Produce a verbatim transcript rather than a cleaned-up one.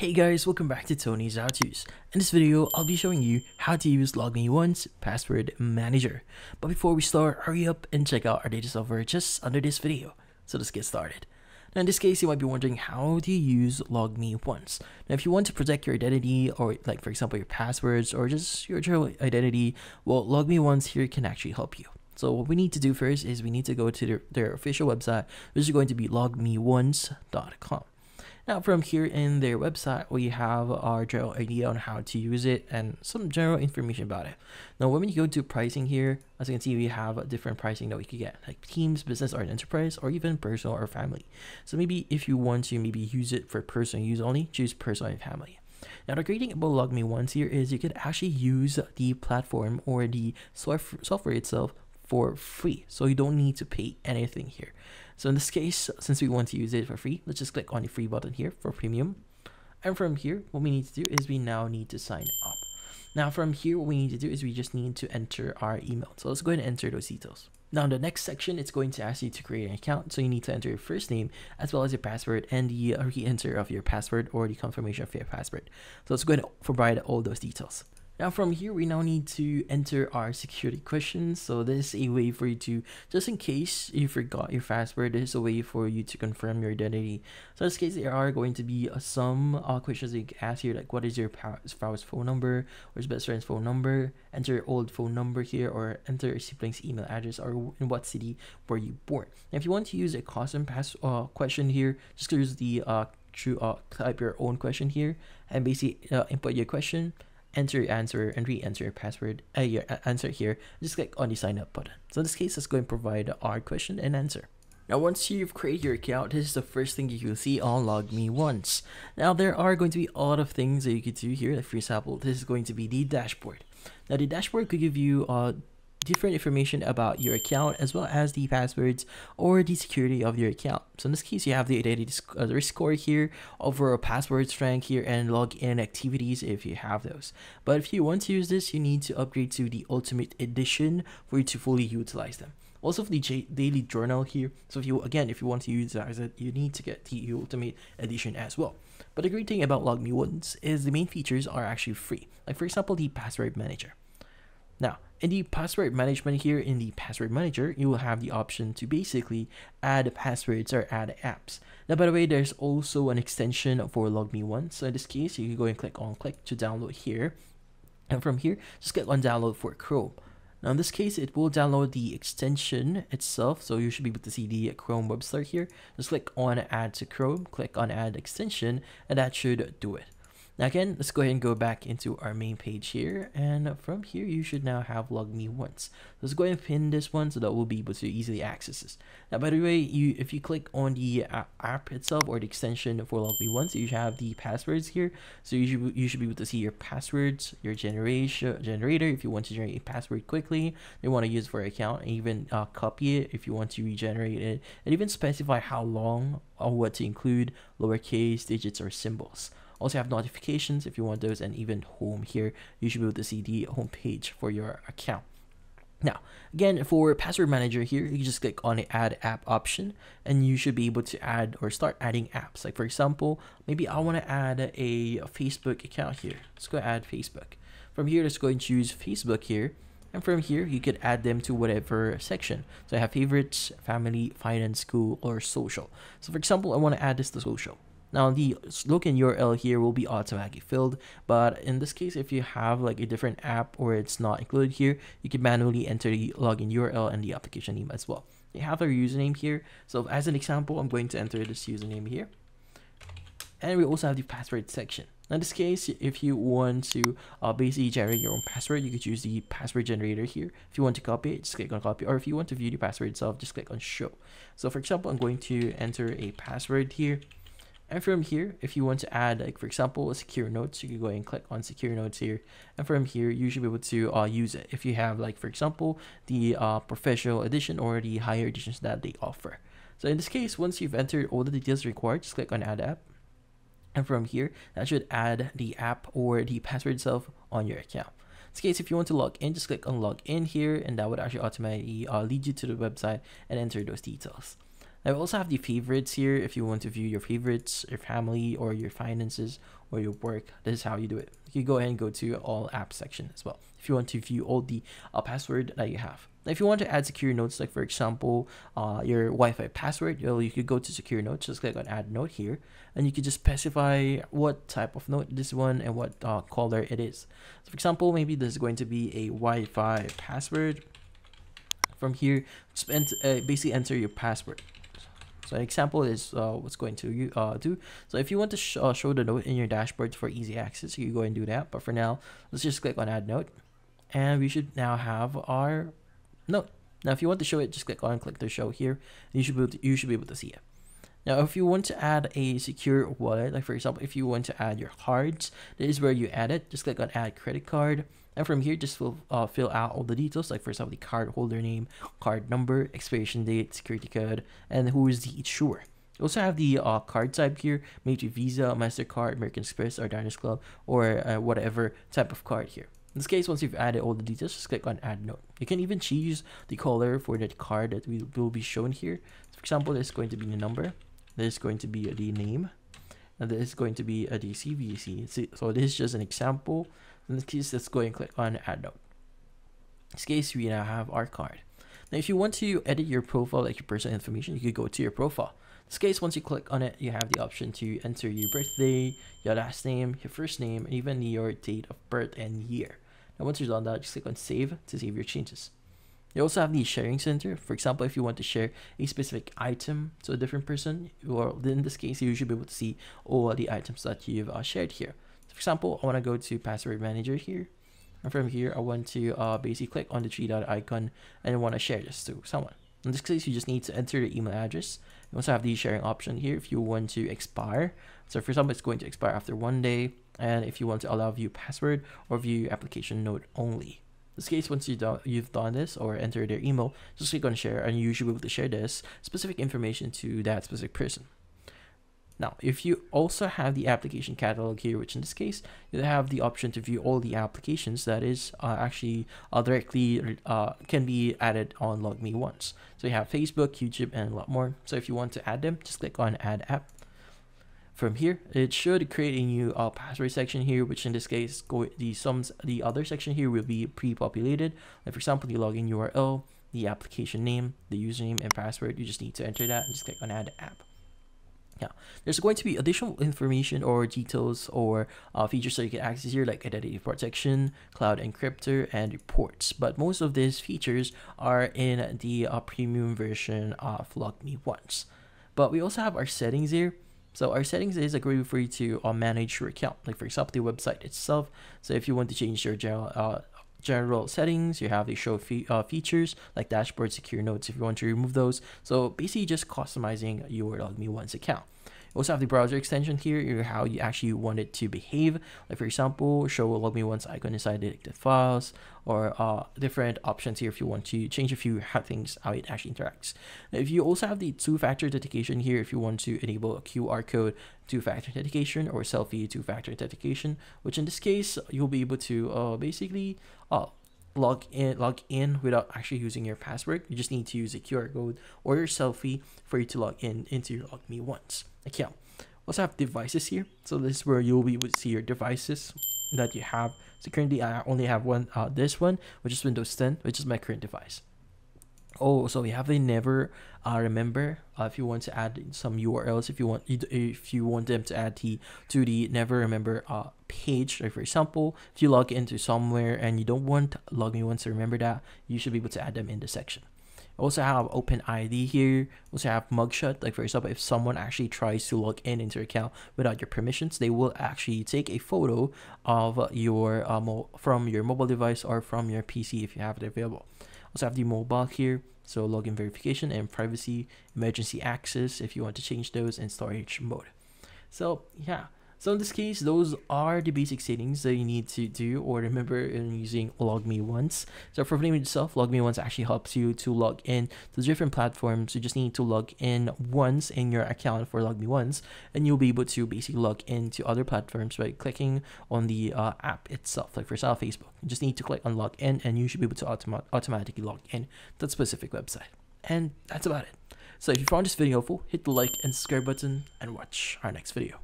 Hey guys, welcome back to Tony's HowTos. In this video, I'll be showing you how to use LogMeOnce Password Manager. But before we start, hurry up and check out our data software just under this video. So let's get started. Now in this case, you might be wondering, how do you use LogMeOnce? Now if you want to protect your identity, or like for example your passwords, or just your general identity, well, LogMeOnce here can actually help you. So what we need to do first is we need to go to their, their official website, which is going to be log me once dot com. Now from here in their website, we have our general idea on how to use it and some general information about it. Now when we go to pricing here, as you can see, we have different pricing that we could get, like teams, business or enterprise, or even personal or family. So maybe if you want to maybe use it for personal use only, choose personal and family. Now the great thing about LogMeOnce here is you can actually use the platform or the software itself for free, so you don't need to pay anything here. So in this case, since we want to use it for free, let's just click on the free button here for premium. And from here, what we need to do is we now need to sign up. Now from here, what we need to do is we just need to enter our email. So let's go ahead and enter those details. Now in the next section, it's going to ask you to create an account. So you need to enter your first name as well as your password and the re-enter of your password or the confirmation of your password. So let's go ahead and provide all those details. Now from here, we now need to enter our security questions. So this is a way for you to, just in case you forgot your password, this is a way for you to confirm your identity. So in this case, there are going to be uh, some uh, questions that you can ask here, like what is your spouse's phone number, or his best friend's phone number, enter your old phone number here, or enter your sibling's email address, or in what city were you born. Now, if you want to use a custom pass uh, question here, just use the uh, true, uh, type your own question here, and basically uh, input your question, enter your answer, and re-enter your password, uh, your answer here. Just click on the sign up button. So in this case, let's go and provide our question and answer. Now once you've created your account, this is the first thing you can see on LogMeOnce. Now there are going to be a lot of things that you could do here. Like for example, this is going to be the dashboard. Now the dashboard could give you uh, different information about your account as well as the passwords or the security of your account. So in this case, you have the identity sc uh, risk score here, overall password strength here, and login activities if you have those. But if you want to use this, you need to upgrade to the Ultimate Edition for you to fully utilize them. Also for the J daily journal here. So if you, again, if you want to utilize it, you need to get the Ultimate Edition as well. But the great thing about LogMeOnce is the main features are actually free. Like for example, the password manager. Now, in the password management here, in the password manager, you will have the option to basically add passwords or add apps. Now, by the way, there's also an extension for LogMeOnce. So in this case, you can go and click on click to download here. And from here, just click on download for Chrome. Now in this case, it will download the extension itself. So you should be able to see the Chrome website here. Just click on add to Chrome, click on add extension, and that should do it. Now again, let's go ahead and go back into our main page here, and from here you should now have LogMeOnce. Let's go ahead and pin this one so that we'll be able to easily access this. Now by the way, you if you click on the uh, app itself or the extension for LogMeOnce, you should have the passwords here. So you should, you should be able to see your passwords, your generation generator if you want to generate a password quickly, you want to use for your account, and even uh, copy it if you want to regenerate it, and even specify how long or what to include, lowercase, digits, or symbols. Also have notifications if you want those, and even home here. You should be able to see the home page for your account. Now, again, for password manager here, you just click on the add app option, and you should be able to add or start adding apps. Like for example, maybe I want to add a Facebook account here. Let's go add Facebook. From here, let's go and choose Facebook here. And from here, you could add them to whatever section. So I have favorites, family, finance, school, or social. So for example, I want to add this to social. Now the login U R L here will be automatically filled, but in this case, if you have like a different app or it's not included here, you can manually enter the login U R L and the application name as well. You have our username here. So as an example, I'm going to enter this username here. And we also have the password section. Now in this case, if you want to uh, basically generate your own password, you could choose the password generator here. If you want to copy it, just click on copy, or if you want to view the password itself, just click on show. So for example, I'm going to enter a password here. And from here, if you want to add, like for example, a secure notes, you can go ahead and click on secure notes here. And from here, you should be able to uh, use it if you have, like for example, the uh, professional edition or the higher editions that they offer. So in this case, once you've entered all the details required, just click on add app. And from here, that should add the app or the password itself on your account. In this case, if you want to log in, just click on log in here, and that would actually automatically uh, lead you to the website and enter those details. I also have the favorites here if you want to view your favorites, your family, or your finances, or your work. This is how you do it. You go ahead and go to all apps section as well if you want to view all the uh, password that you have. If you want to add secure notes, like for example, uh, your Wi-Fi password, you'll, you could go to secure notes, just click on add note here, and you could just specify what type of note this one and what uh, color it is. So for example, maybe this is going to be a Wi-Fi password. From here, just ent uh, basically enter your password. So an example is uh, what's going to uh, do. So if you want to sh uh, show the note in your dashboard for easy access, you go and do that. But for now, let's just click on add note, and we should now have our note. Now, if you want to show it, just click on click to show here. You should be able to, you should be able to see it. Now, if you want to add a secure wallet, like for example, if you want to add your cards, this is where you add it. Just click on add credit card. And from here, just fill, uh, fill out all the details, like for example, the card holder name, card number, expiration date, security code, and who is the issuer. You also have the uh, card type here, maybe Visa, MasterCard, American Express, or Diners Club, or uh, whatever type of card here. In this case, once you've added all the details, just click on add note. You can even choose the color for that card that we will be shown here. For example, there's going to be the number, there's going to be the name, and this is going to be a C V C. So this is just an example. In this case, let's go and click on add note. In this case, we now have our card. Now, if you want to edit your profile, like your personal information, you could go to your profile. In this case, once you click on it, you have the option to enter your birthday, your last name, your first name, and even your date of birth and year. Now, once you've done that, just click on save to save your changes. You also have the sharing center. For example, if you want to share a specific item to a different person, or in this case, you should be able to see all the items that you've uh, shared here. For example, I want to go to password manager here. And from here, I want to uh, basically click on the three dot icon and I want to share this to someone. In this case, you just need to enter the email address. You also have the sharing option here if you want to expire. So for example, it's going to expire after one day. And if you want to allow view password or view application note only. In this case, once you do, you've done this or enter their email, just click on share and you should be able to share this specific information to that specific person. Now, if you also have the application catalog here, which in this case, you have the option to view all the applications that is uh, actually uh, directly uh, can be added on LogMeOnce. So you have Facebook, YouTube, and a lot more. So if you want to add them, just click on Add App. From here, it should create a new uh, password section here, which in this case, go the sums, the other section here will be pre-populated. Like for example, the login U R L, the application name, the username, and password. You just need to enter that and just click on Add App. Now, there's going to be additional information or details or uh, features that you can access here, like identity protection, cloud encryptor, and reports. But most of these features are in the uh, premium version of LogMeOnce. But we also have our settings here. So our settings is a great way for you to uh, manage your account, like for example, the website itself. So if you want to change your general uh, general settings, you have the show fe uh, features like dashboard, secure notes if you want to remove those. So basically just customizing your LogMeOnce account. You also have the browser extension here, how you actually want it to behave. Like for example, show a LogMeOnce icon inside detected files, or uh, different options here if you want to change a few how things, how it actually interacts. Now, if you also have the two-factor authentication here, if you want to enable a Q R code two-factor authentication or selfie two-factor authentication, which in this case, you'll be able to uh, basically uh, log in log in without actually using your password. You just need to use a Q R code or your selfie for you to log in into your LogMeOnce account. Also have devices here. So this is where you'll be able to see your devices that you have. So currently I only have one, uh, this one, which is Windows ten, which is my current device. Oh, so you have the never uh, remember uh, if you want to add some U R Ls, if you want if you want them to add the to the never remember uh, page. Like for example, if you log into somewhere and you don't want LogMeOnce to remember that, you should be able to add them in the section. Also have OpenID here. Also have mugshot. Like for example, if someone actually tries to log in into your account without your permissions, they will actually take a photo of your uh, mo from your mobile device or from your P C if you have it available. Also have the mobile here, so login verification and privacy, emergency access if you want to change those, and storage mode. So yeah, so in this case, those are the basic settings that you need to do or remember in using LogMeOnce. So for the name itself, LogMeOnce actually helps you to log in to different platforms. You just need to log in once in your account for LogMeOnce, and you'll be able to basically log into other platforms by clicking on the uh, app itself. Like for example, Facebook, you just need to click on log in and you should be able to autom automatically log in to that specific website. And that's about it. So if you found this video helpful, hit the like and subscribe button and watch our next video.